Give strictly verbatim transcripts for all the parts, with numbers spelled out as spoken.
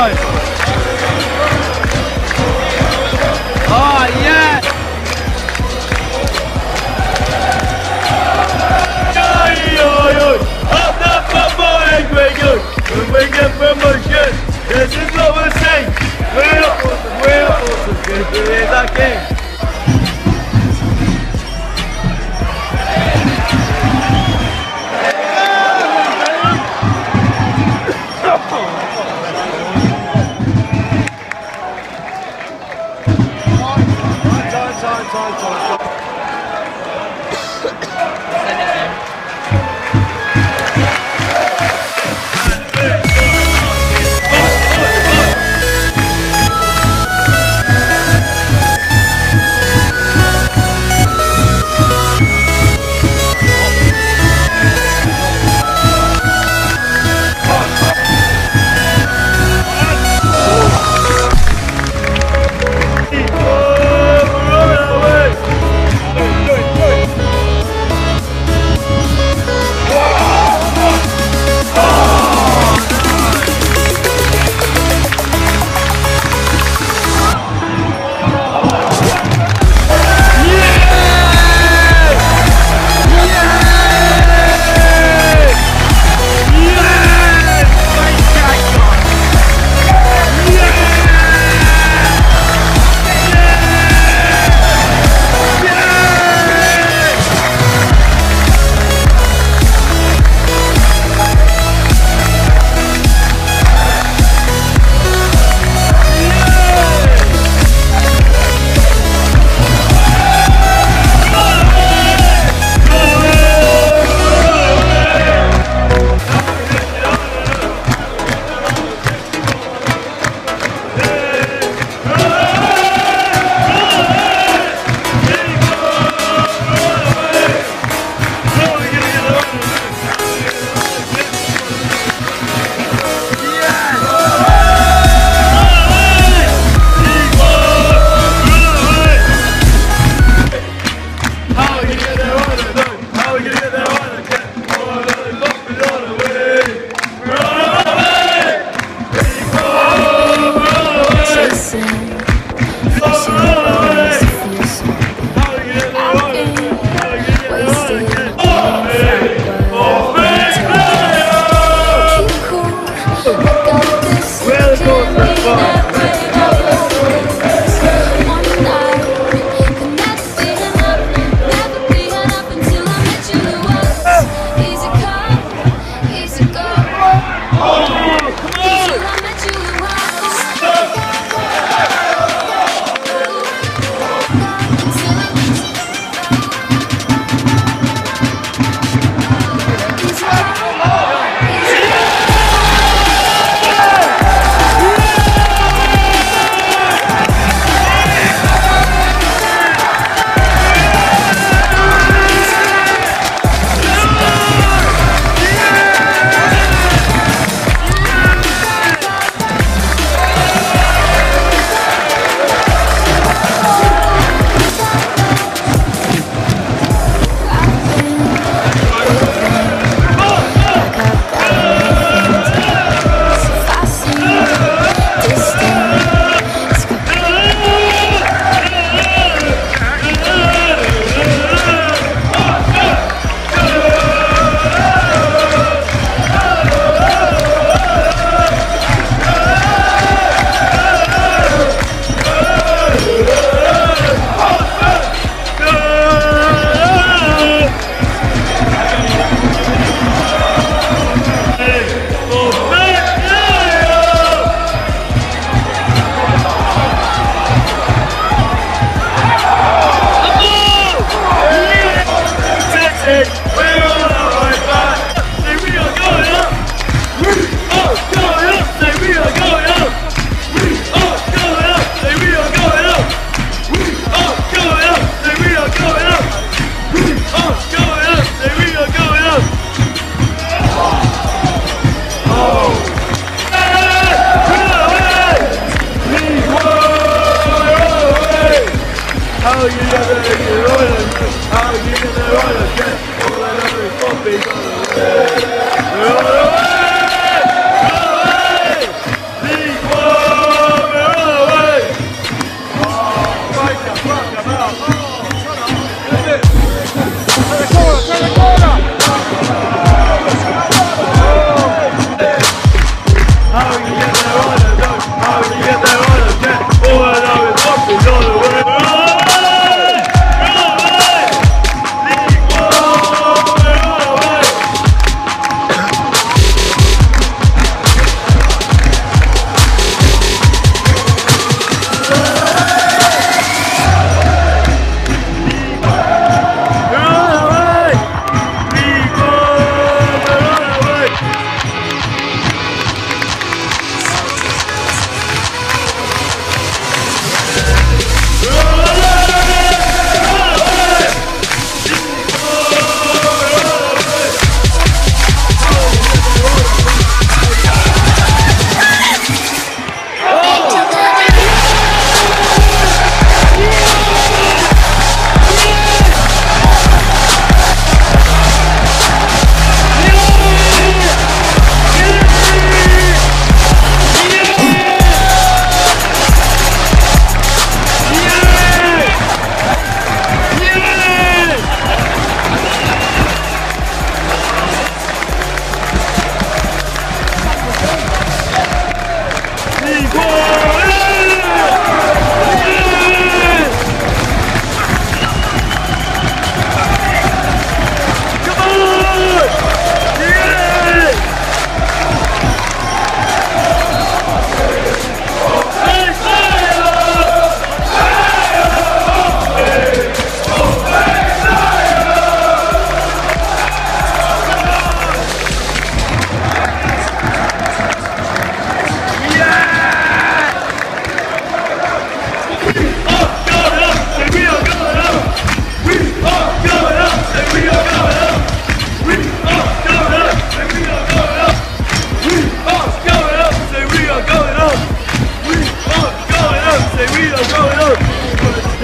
guys. Oh, yeah. I'm not from my aggregate. We make a promotion. This is what we're saying. We're awesome. We're awesome. We're awesome. We're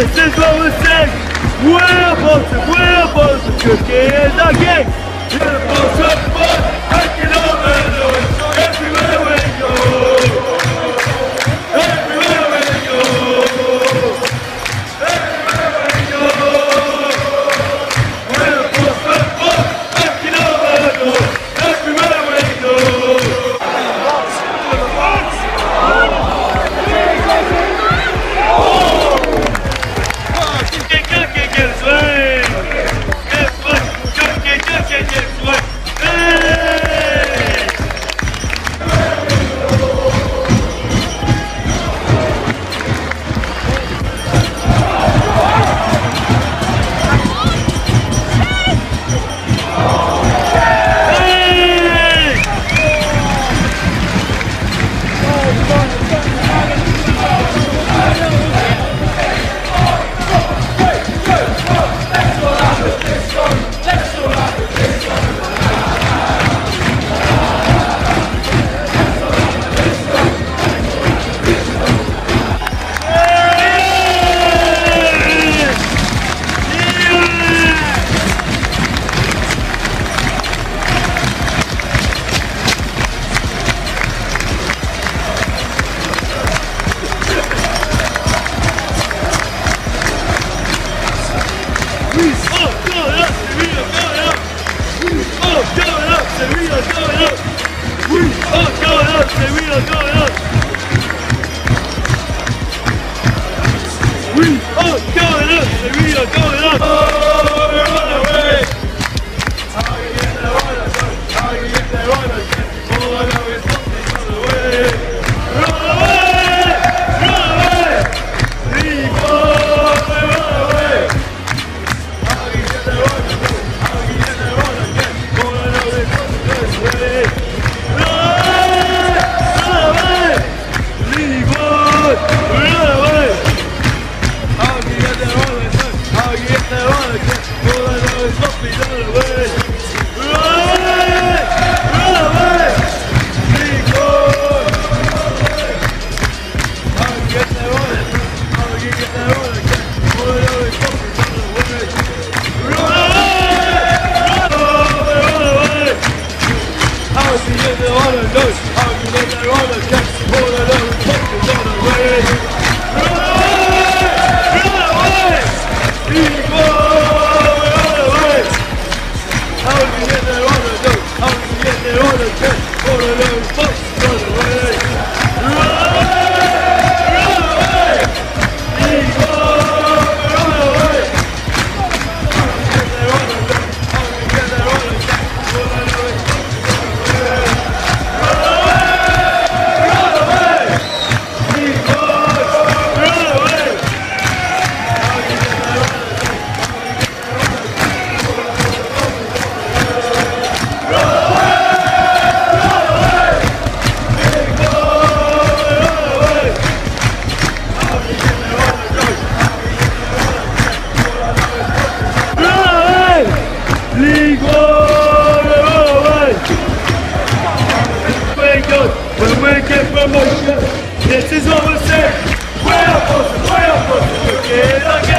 This is what we say. We're supposed to, we're supposed to cook it again. We're supposed to fuck, taking over the noise. Everywhere we go, everywhere we go, everywhere we go. We're supposed to fuck, taking over the noise. Everywhere we go. This is what we say. We're supposed to, we're supposed to cook it again.